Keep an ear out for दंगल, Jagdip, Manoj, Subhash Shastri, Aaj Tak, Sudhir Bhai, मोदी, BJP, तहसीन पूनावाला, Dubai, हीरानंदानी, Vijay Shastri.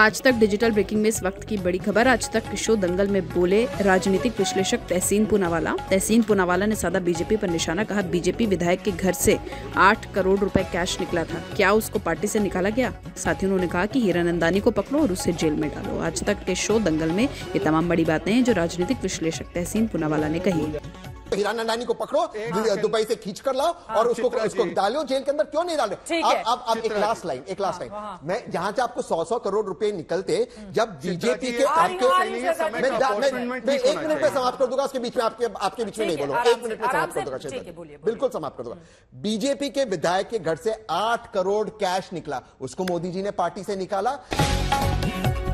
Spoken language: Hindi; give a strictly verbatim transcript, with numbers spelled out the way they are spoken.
आज तक डिजिटल ब्रेकिंग में इस वक्त की बड़ी खबर। आज तक शो दंगल में बोले राजनीतिक विश्लेषक तहसीन पूनावाला। तहसीन पूनावाला ने साधा बीजेपी पर निशाना, कहा बीजेपी विधायक के घर से आठ करोड़ रुपए कैश निकला था, क्या उसको पार्टी से निकाला गया? साथ ही उन्होंने कहा कि हीरानंदानी को पकड़ो और उसे जेल में डालो। आज तक के शो दंगल में ये तमाम बड़ी बातें हैं जो राजनीतिक विश्लेषक तहसीन पूनावाला ने कही। हीरानंदानी को पकड़ो, दुबई से खींच कर लाओ और उसको उसको डालो जेल के अंदर, क्यों नहीं डाल रहे? अब अब एक लास्ट लाइन, एक लास्ट लाइन मैं जहां से आपको सौ सौ करोड़ रुपए निकलते, जब बीजेपी के मैं एक मिनट में समाप्त कर दूंगा, उसके बीच में आपके आपके बीच में नहीं बोलूंगा, एक मिनट में समाप्त कर दूंगा, बिल्कुल समाप्त कर दूंगा। बीजेपी के विधायक के घर से आठ करोड़ कैश निकला, उसको मोदी जी ने पार्टी से निकाला।